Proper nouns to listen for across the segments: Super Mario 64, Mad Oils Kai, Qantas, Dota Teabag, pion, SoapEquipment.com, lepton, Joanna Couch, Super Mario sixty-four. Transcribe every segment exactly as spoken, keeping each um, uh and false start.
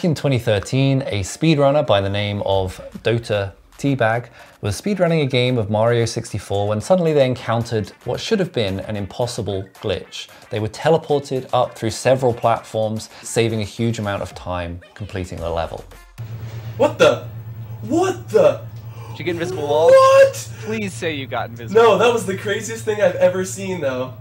Back in twenty thirteen, a speedrunner by the name of Dota Teabag was speedrunning a game of Mario sixty-four when suddenly they encountered what should have been an impossible glitch. They were teleported up through several platforms, saving a huge amount of time completing the level. What the? What the? Did you get invisible walls? What? Please say you got invisible. No, that was the craziest thing I've ever seen though.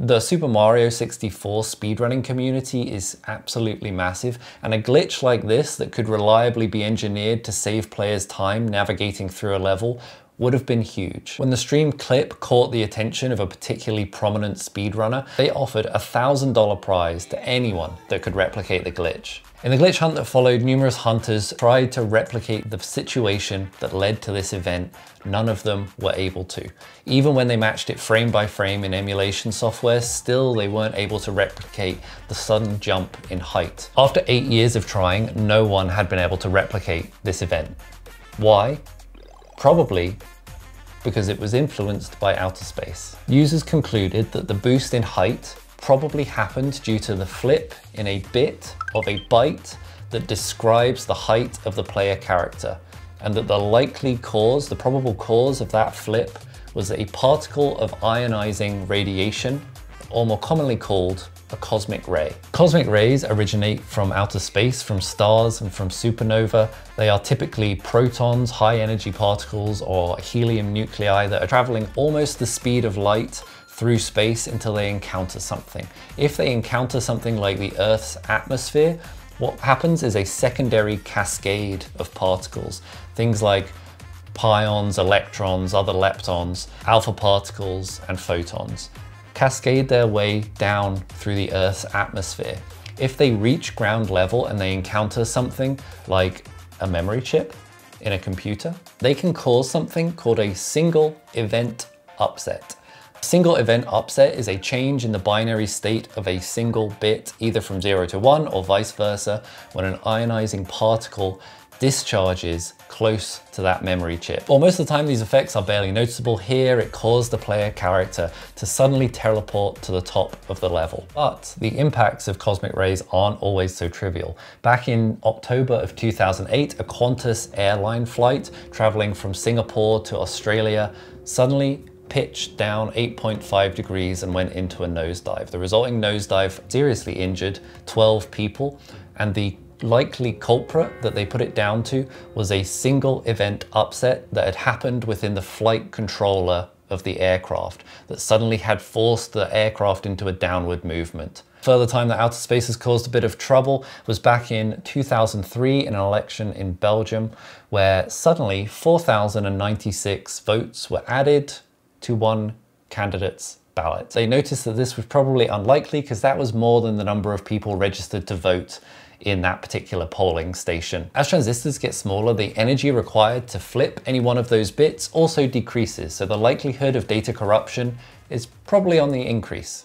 The Super Mario sixty-four speedrunning community is absolutely massive, and a glitch like this that could reliably be engineered to save players time navigating through a level would have been huge. When the stream clip caught the attention of a particularly prominent speedrunner, they offered a one thousand dollar prize to anyone that could replicate the glitch. In the glitch hunt that followed, numerous hunters tried to replicate the situation that led to this event. None of them were able to. Even when they matched it frame by frame in emulation software, still they weren't able to replicate the sudden jump in height. After eight years of trying, no one had been able to replicate this event. Why? Probably because it was influenced by outer space. Users concluded that the boost in height probably happened due to the flip in a bit of a byte that describes the height of the player character, and that the likely cause, the probable cause of that flip was a particle of ionizing radiation, or more commonly called a cosmic ray. Cosmic rays originate from outer space, from stars and from supernova. They are typically protons, high energy particles, or helium nuclei that are traveling almost the speed of light through space until they encounter something. If they encounter something like the Earth's atmosphere, what happens is a secondary cascade of particles. Things like pions, electrons, other leptons, alpha particles, and photons cascade their way down through the Earth's atmosphere. If they reach ground level and they encounter something like a memory chip in a computer, they can cause something called a single event upset. Single event upset is a change in the binary state of a single bit, either from zero to one or vice versa, when an ionizing particle discharges close to that memory chip. Well, most of the time these effects are barely noticeable. Here it caused the player character to suddenly teleport to the top of the level. But the impacts of cosmic rays aren't always so trivial. Back in October of two thousand eight, a Qantas airline flight traveling from Singapore to Australia suddenly pitched down eight point five degrees and went into a nosedive. The resulting nosedive seriously injured twelve people, and the likely culprit that they put it down to was a single event upset that had happened within the flight controller of the aircraft that suddenly had forced the aircraft into a downward movement. Further time that outer space has caused a bit of trouble was back in two thousand three in an election in Belgium, where suddenly four thousand ninety-six votes were added to one candidate's ballot. They noticed that this was probably unlikely because that was more than the number of people registered to vote in that particular polling station. As transistors get smaller, the energy required to flip any one of those bits also decreases, so the likelihood of data corruption is probably on the increase.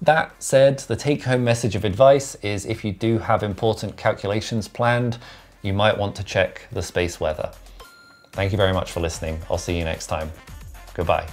That said, the take-home message of advice is if you do have important calculations planned, you might want to check the space weather. Thank you very much for listening. I'll see you next time. Goodbye.